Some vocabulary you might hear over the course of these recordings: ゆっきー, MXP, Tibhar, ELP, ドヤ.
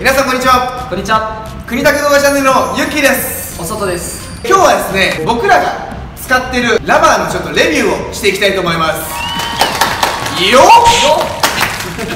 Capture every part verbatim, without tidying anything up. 皆さんこんにちは。こんにちは。国拓動画チャンネルのゆっきーです。お外です。今日はですね、僕らが使ってるラバーのちょっとレビューをしていきたいと思います。よ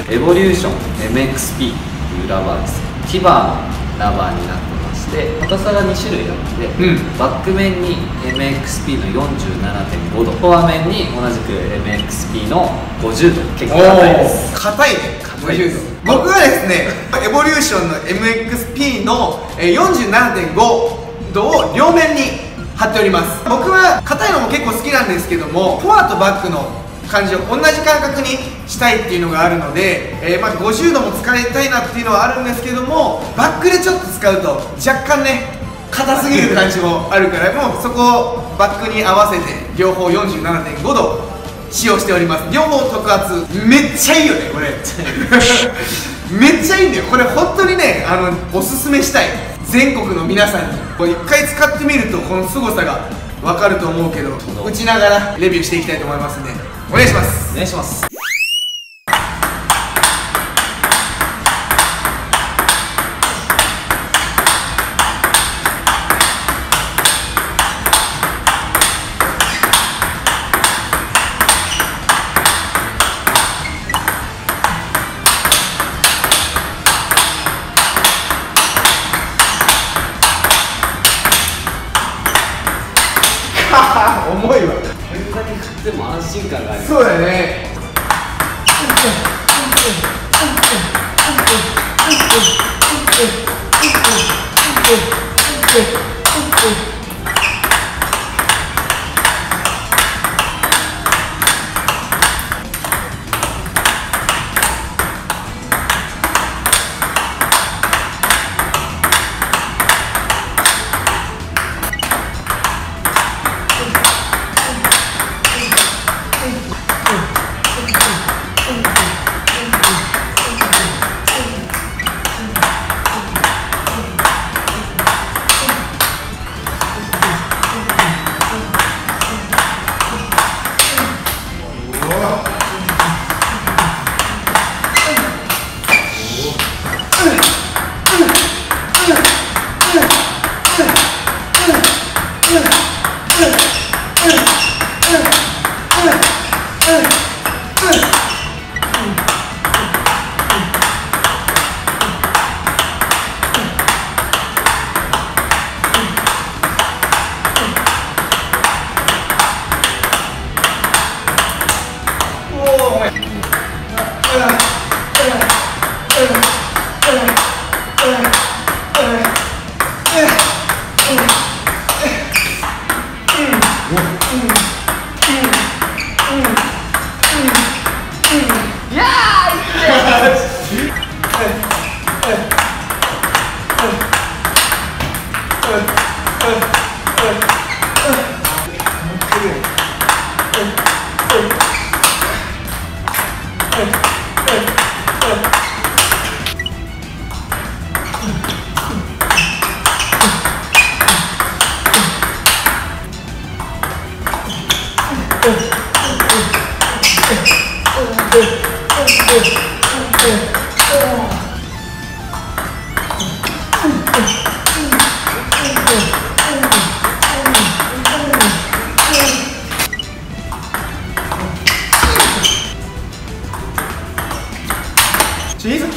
っ。エボリューション エムエックスピー というラバーです。ティバーのラバーになってまして、硬さがに種類あって、うん、バック面に エムエックスピー の よんじゅうななてんご 度、フォア面に同じく エムエックスピー のごじゅうど、結構硬いです。硬いね。硬いです。僕はですね、エボリューションの エムエックスピー の よんじゅうななてんごどを両面に貼っております。僕は硬いのも結構好きなんですけども、フォアとバックの感じを同じ感覚にしたいっていうのがあるので、えー、まあごじゅうども使いたいなっていうのはあるんですけども、バックでちょっと使うと若干ね、硬すぎる感じもあるから、もうそこをバックに合わせて両方 よんじゅうななてんごど使用しております。両方特発、めっちゃいいよねこれめっちゃいいんだよこれ、本当にね、あのおすすめしたい。全国の皆さんにこれいっかい使ってみるとこの凄さが分かると思うけど、打ちながらレビューしていきたいと思いますんで、お願いします。お願いします。重いわ。こんなに振っても安心感がある。そうだね。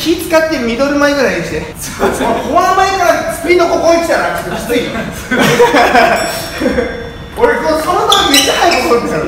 気使ってミドル前ぐらいにして、フォア前からスピードここに来たらちょっときついよ俺このその時めっちゃ速く戻ってたの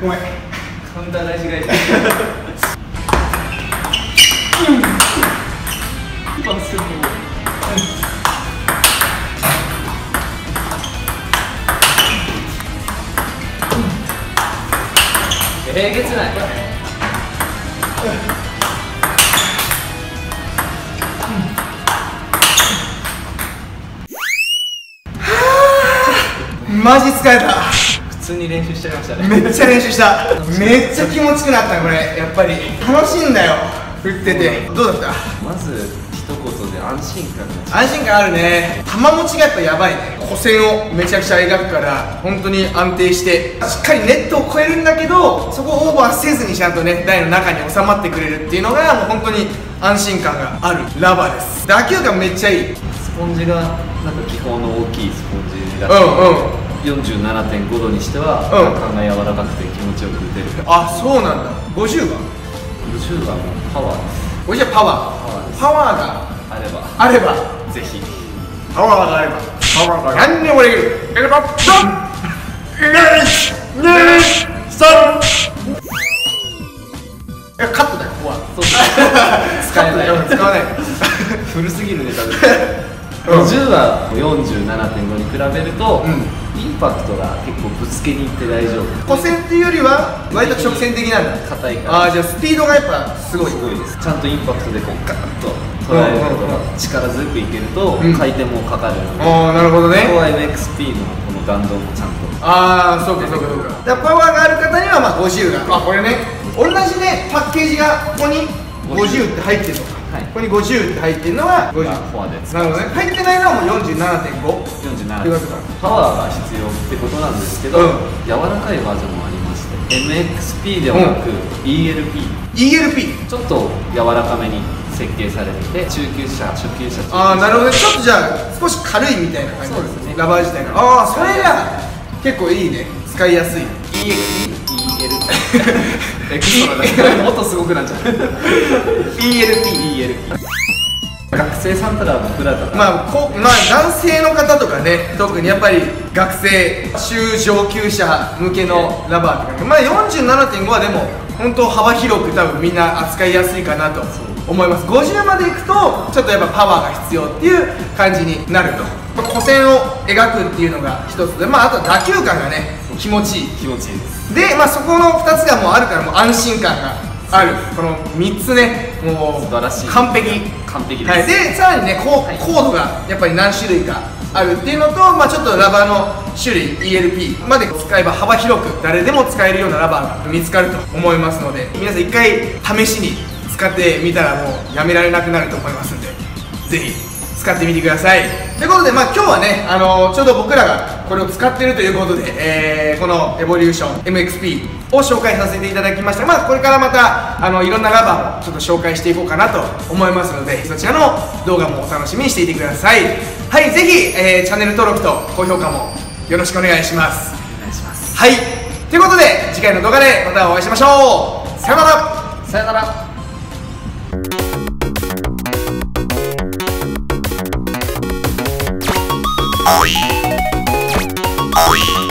ごめん、カウンター大事がいい。えげつない。マジ疲れた。普通に練習しちゃいましたね。めっちゃ練習した。めっちゃ気持ちくなったこれ。やっぱり楽しいんだよ。振っててどうだった？まず一言で安心感が。安心感あるね。球持ちがやっぱやばいね。弧線をめちゃくちゃ描くから本当に安定してしっかりネットを越えるんだけど、そこをオーバーせずにちゃんとね台の中に収まってくれるっていうのがもう本当に安心感があるラバーです。打球感めっちゃいい。スポンジがなんか気泡の大きいスポンジだった。うんうん。よんじゅうななてんごどにしては、うん、体が柔らかくて気持ちよく打てる。あ、そうなんだ。ごじゅうばんごじゅうばんもパワーです。ごじゅうはパワー、パワーがあればあればぜひパワーがあればパワーが何でもできる。えっといやカットだよここは。そう使えない使わない古すぎるネタですごじゅうは よんじゅうななてんご に比べると、うんインパクトが結構ぶつけにいって大丈夫。弧線っていうよりは割と直線的なんだ。硬いから。ああ、じゃあスピードがやっぱすごいすごいです。ちゃんとインパクトでこうガーッと捉えることが力強くいけると回転もかかるので、ああなるほどね。ここは エムエックスピー のこの弾道もちゃんと。ああそうかそうかそうか。だからパワーがある方にはまあごじゅうがあこれね同じねパッケージがここにごじゅうって入ってるのか。はい、ここにごじゅうって入ってるのはごじゅうフォアです。なるほどね。入ってないのはもう よんじゅうななてんご よんじゅうななてんご というわけだ。パワーが必要ってことなんですけど、うん、柔らかいバージョンもありまして エムエックスピー ではなく イーエルピー、うん、イーエルピー ちょっと柔らかめに設計されてて中級者初級者。ああなるほどね。ちょっとじゃあ少し軽いみたいな感じですねラバー自体が。ああそれが結構いいね。使いやすい イーエルピー エクストラだもっとすごくなっちゃう。イーエルピー、イーエルピー 学生さんたら僕らとかまあこ、まあ、男性の方とかね特にやっぱり学生中上級者向けのラバーとか、まあ、よんじゅうななてんご はでも本当幅広く多分みんな扱いやすいかなと思います。ごじゅうまでいくとちょっとやっぱパワーが必要っていう感じになると、まあ、弧線を描くっていうのが一つで、まあ、あと打球感がね気持ちいい気持ちいいですで、まあ、そこのふたつがもうあるからもう安心感がある。このみっつねもう素晴らしい完璧完璧です、はい、でさらにねこう、はい、コードがやっぱり何種類かあるっていうのと、まあ、ちょっとラバーの種類 イーエルピー まで使えば幅広く誰でも使えるようなラバーが見つかると思いますので皆さんいっかい試しに使ってみたらもうやめられなくなると思いますんでぜひ使ってみてください。ということで、まあ、今日はね、あのー、ちょうど僕らがこれを使っているということで、えー、このエボリューション エムエックスピー を紹介させていただきました。まあ、これからまたあのいろんなラバーをちょっと紹介していこうかなと思いますのでそちらの動画もお楽しみにしていてください。はい、ぜひ、えー、チャンネル登録と高評価もよろしくお願いします。お願いします。はい、ということで次回の動画でまたお会いしましょう。さよなら。さよなら。おいおい。